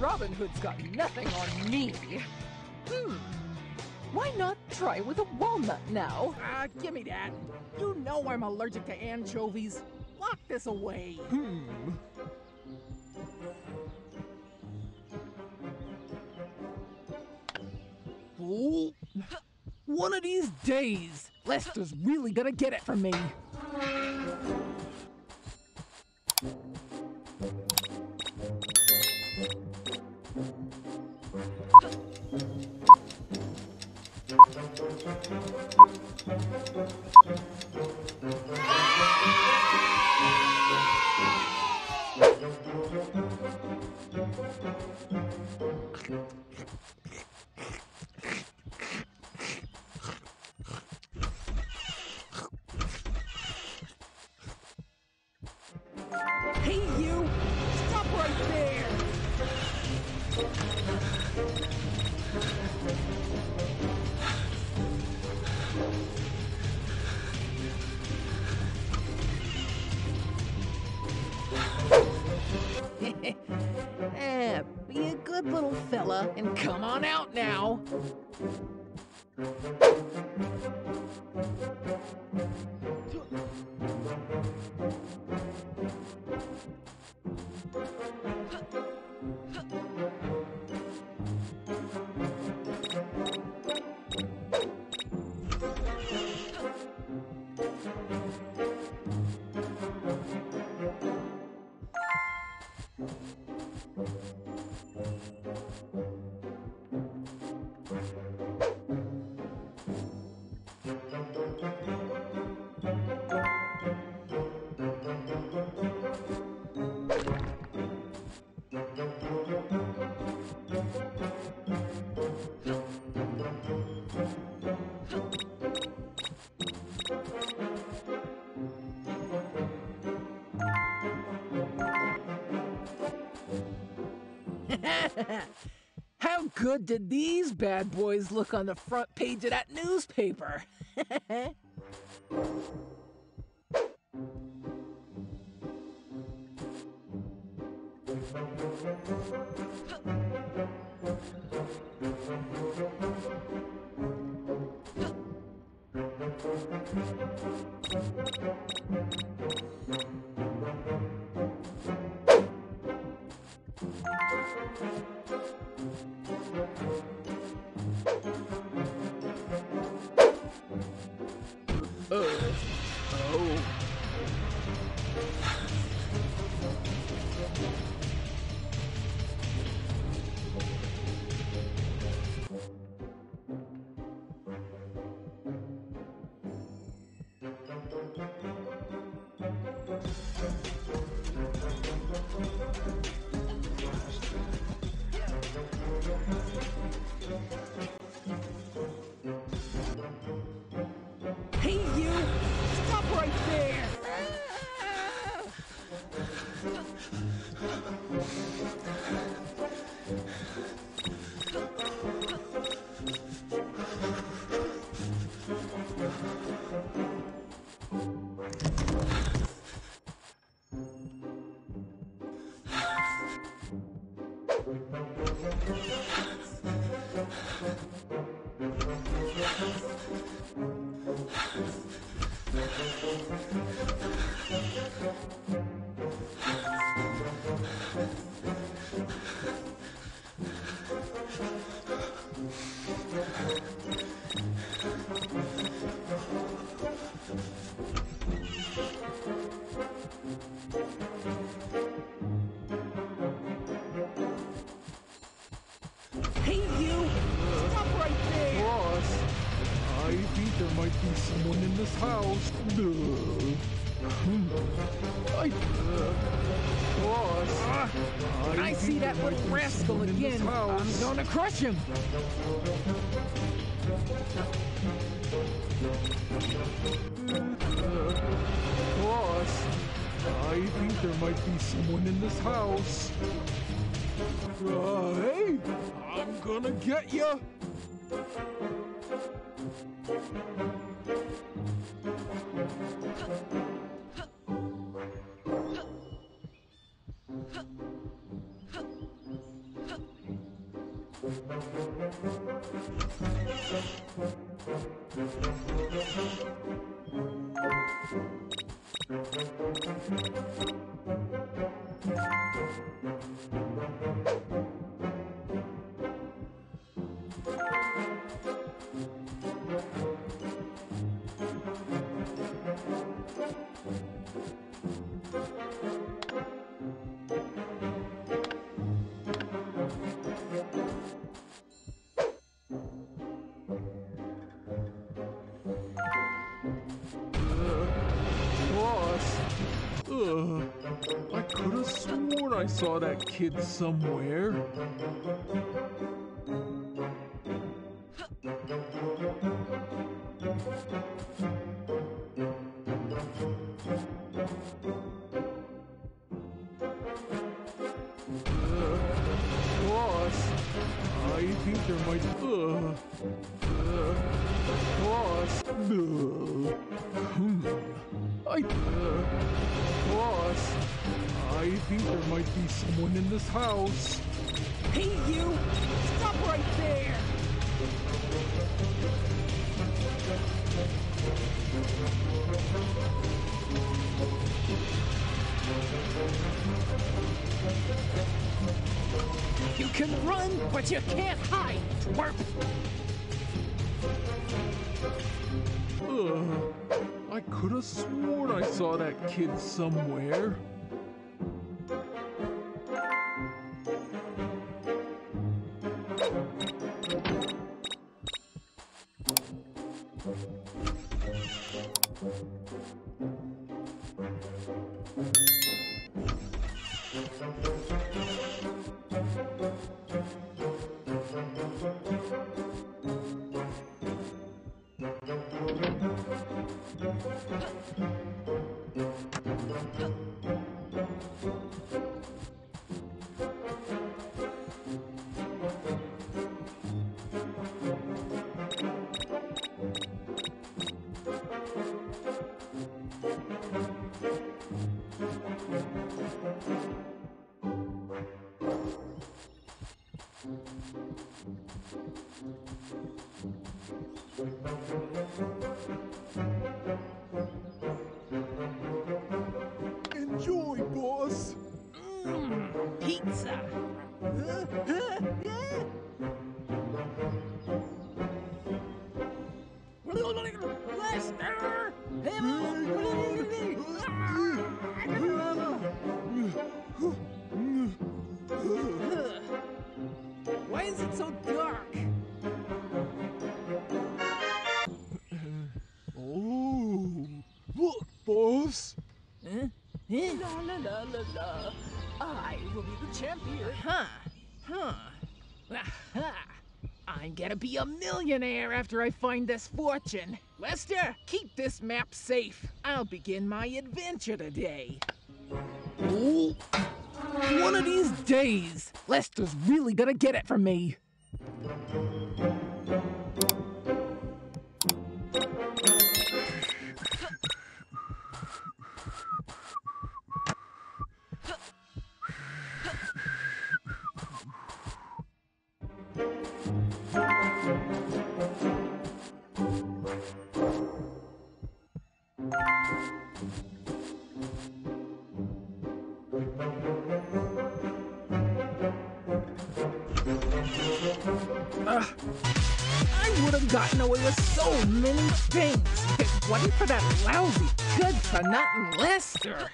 Robin Hood's got nothing on me. Why not try with a walnut now? Gimme that. You know I'm allergic to anchovies. Lock this away. Ooh. One of these days, Lester's really gonna get it from me. Hey, you! Stop right there! Be a good little fella and come on out now! How good did these bad boys look on the front page of that newspaper? There might be someone in this house. I see that little rascal again. I'm gonna crush him. Boss, I think there might be someone in this house. Hey, I'm gonna get you. I could have sworn I saw that kid somewhere. Boss, I think there might be... boss, boss, I think there might be someone in this house. Hey, you! Stop right there! You can run, but you can't hide, twerp! I could have sworn I saw that kid somewhere. Enjoy, boss! Pizza! Lester! Why is it so dark? Oh, look, boss! Huh? Eh? La la la la la! I will be the champion. I'm gonna be a millionaire after I find this fortune. Lester, keep this map safe. I'll begin my adventure today. Ooh. One of these days, Lester's really gonna get it from me. I would have gotten away with so many things if it wasn't for that lousy, good-for-nothing Lester.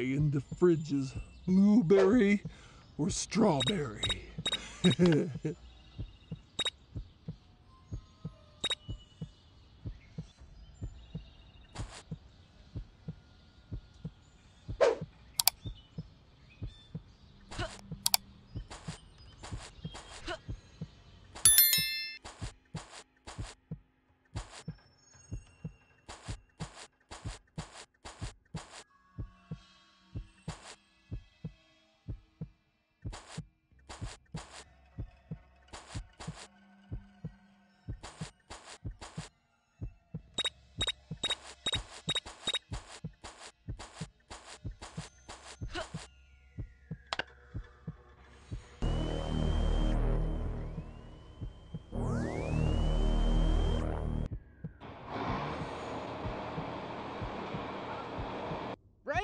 In the fridge is blueberry or strawberry.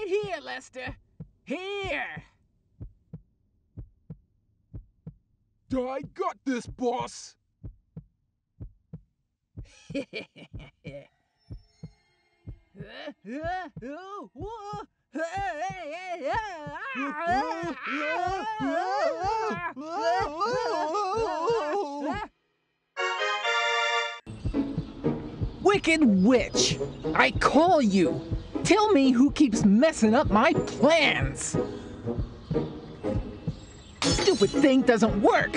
Here, Lester. Here. I got this, boss. Wicked witch, I call you. Tell me who keeps messing up my plans! Stupid thing doesn't work!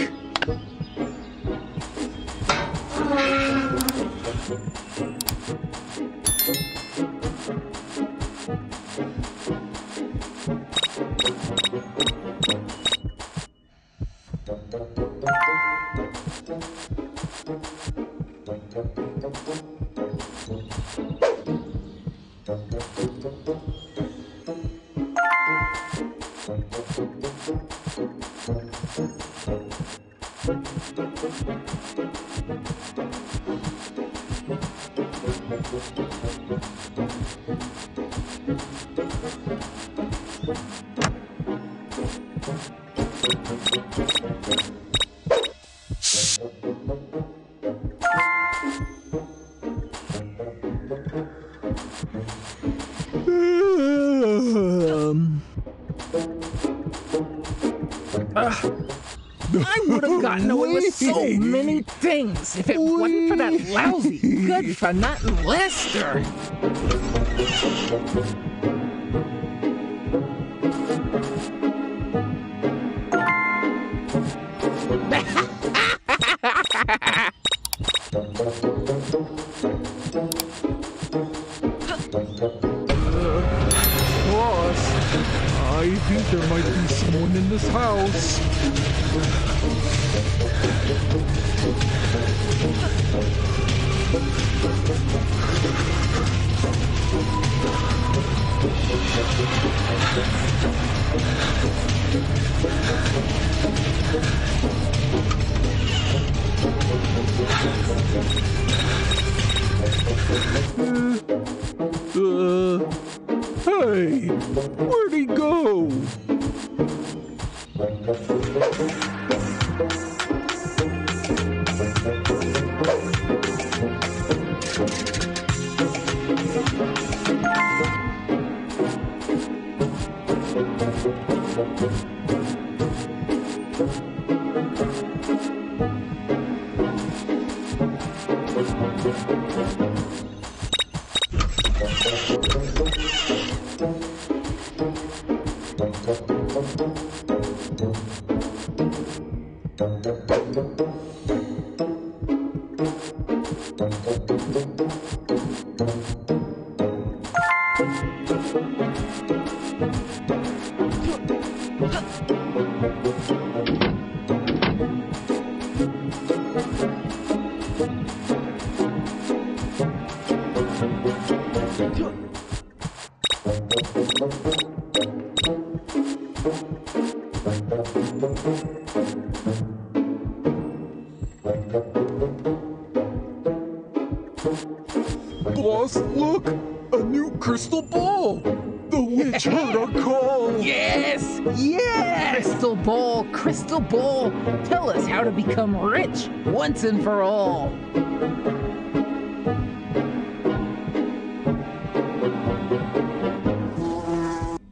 I would have gotten away with so many things if it wasn't for that lousy, good-for-nothing Lester. Boss, I think there might be someone in this house. Hey, where'd he go? Boss, look! A new crystal ball! The witch heard our call! Yes! Yes! Crystal ball, crystal ball! Tell us how to become rich once and for all!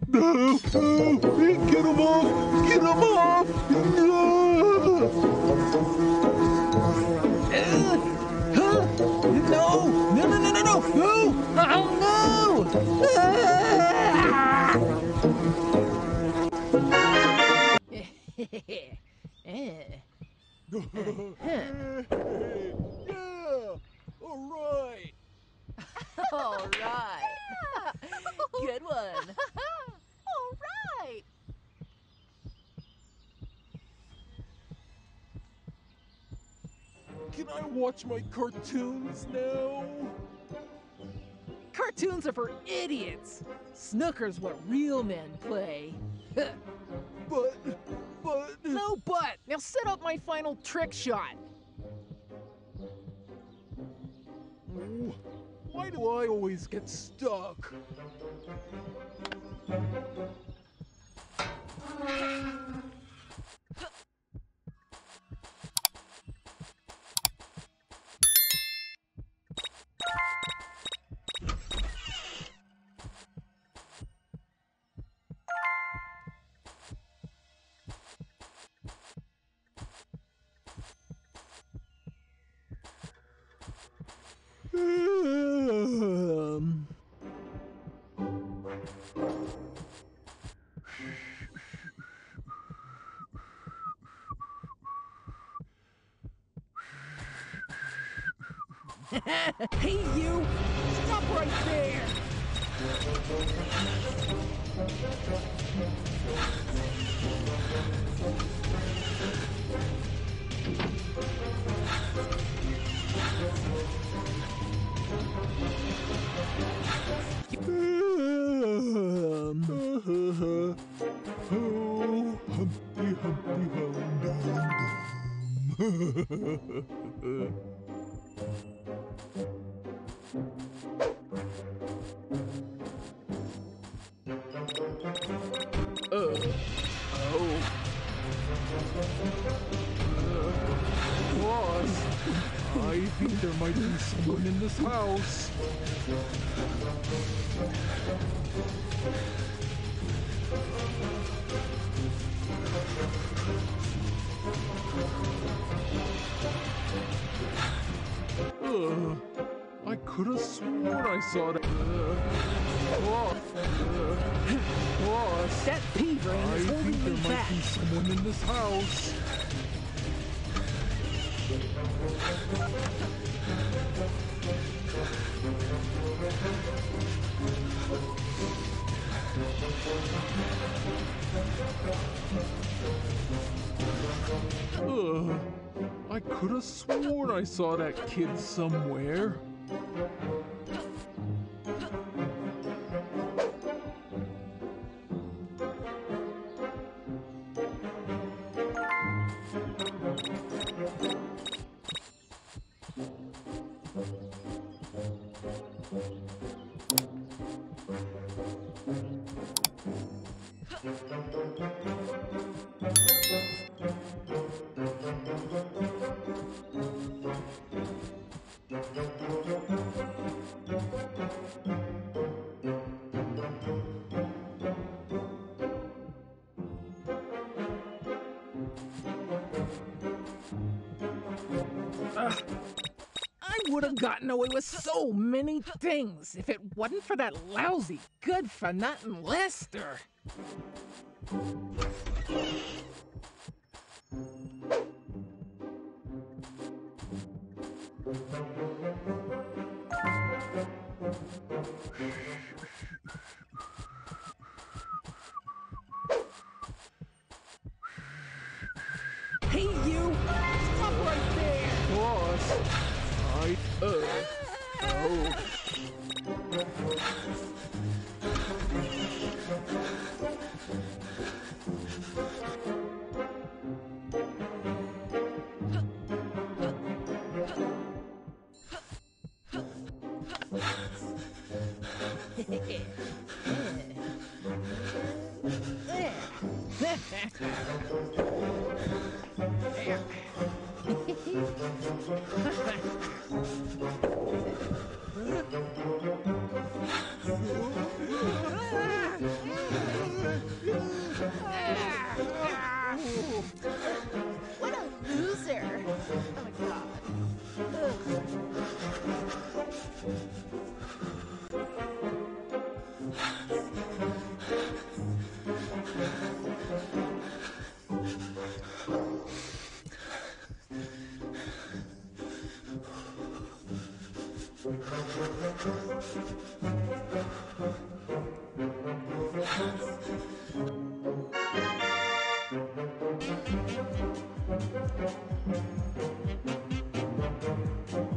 No! Get him off! Get him off! Good one. All right. Can I watch my cartoons now? Cartoons are for idiots. Snooker's what real men play. But. No but. Now set up my final trick shot. Ooh. Why do I always get stuck? Hey, you! Stop right there! Oh, Humpty, Humpty, Hum. I think there might be someone in this house. I could have sworn I saw that. That pea brain is holding me back. I think there might be someone in this house. I could have sworn I saw that kid somewhere. Would have gotten away with so many things if it wasn't for that lousy, good-for-nothing Lester.